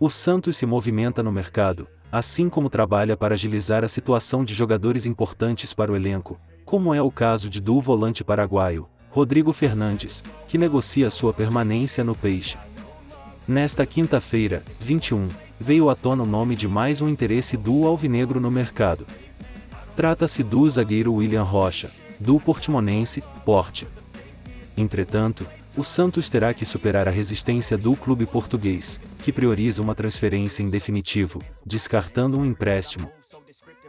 O Santos se movimenta no mercado, assim como trabalha para agilizar a situação de jogadores importantes para o elenco, como é o caso de do volante paraguaio, Rodrigo Fernández, que negocia sua permanência no Peixe. Nesta quinta-feira, 21, veio à tona o nome de mais um interesse do alvinegro no mercado. Trata-se do zagueiro Willyan Rocha, do Portimonense, Port. Entretanto, o Santos terá que superar a resistência do clube português, que prioriza uma transferência em definitivo, descartando um empréstimo.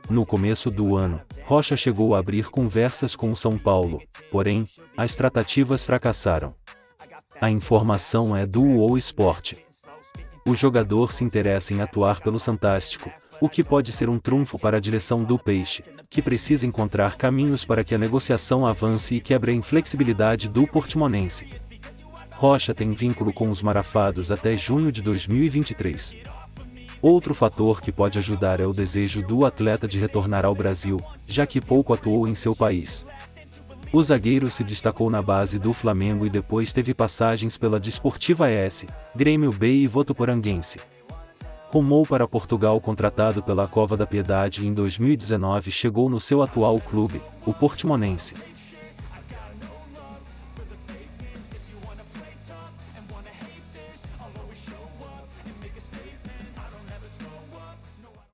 No começo do ano, Rocha chegou a abrir conversas com o São Paulo, porém, as tratativas fracassaram. A informação é do UOL Esporte. O jogador se interessa em atuar pelo Santástico, o que pode ser um trunfo para a direção do Peixe, que precisa encontrar caminhos para que a negociação avance e quebre a inflexibilidade do Portimonense. Rocha tem vínculo com os Marafados até junho de 2023. Outro fator que pode ajudar é o desejo do atleta de retornar ao Brasil, já que pouco atuou em seu país. O zagueiro se destacou na base do Flamengo e depois teve passagens pela Desportiva S, Grêmio B e Votuporanguense. Rumou para Portugal contratado pela Cova da Piedade e em 2019 chegou no seu atual clube, o Portimonense.